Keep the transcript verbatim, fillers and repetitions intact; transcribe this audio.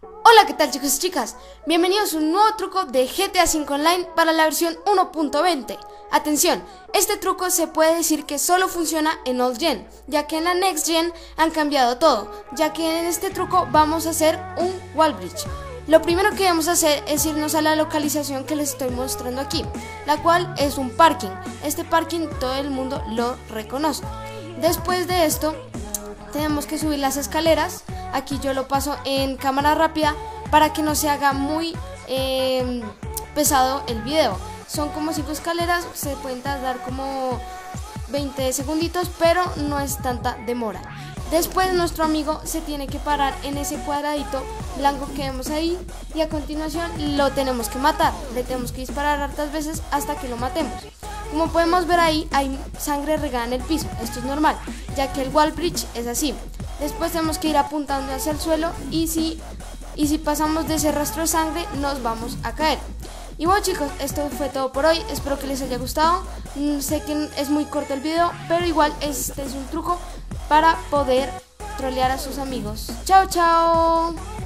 Hola, ¿qué tal, chicos y chicas? Bienvenidos a un nuevo truco de G T A cinco Online para la versión uno punto veinte. Atención, este truco se puede decir que solo funciona en Old Gen, ya que en la Next Gen han cambiado todo, ya que en este truco vamos a hacer un Wall Bridge. Lo primero que debemos hacer es irnos a la localización que les estoy mostrando aquí, la cual es un parking. Este parking todo el mundo lo reconoce. Después de esto, tenemos que subir las escaleras. Aquí yo lo paso en cámara rápida para que no se haga muy eh, pesado el video. Son como cinco escaleras, se pueden tardar como veinte segunditos, pero no es tanta demora. Después nuestro amigo se tiene que parar en ese cuadradito blanco que vemos ahí y a continuación lo tenemos que matar. Le tenemos que disparar hartas veces hasta que lo matemos. Como podemos ver ahí hay sangre regada en el piso, esto es normal, ya que el Wall Bridge es así. Después tenemos que ir apuntando hacia el suelo y si, y si pasamos de ese rastro de sangre nos vamos a caer. Y bueno, chicos, esto fue todo por hoy, espero que les haya gustado. Sé que es muy corto el video, pero igual este es un truco para poder trolear a sus amigos. ¡Chao, chao!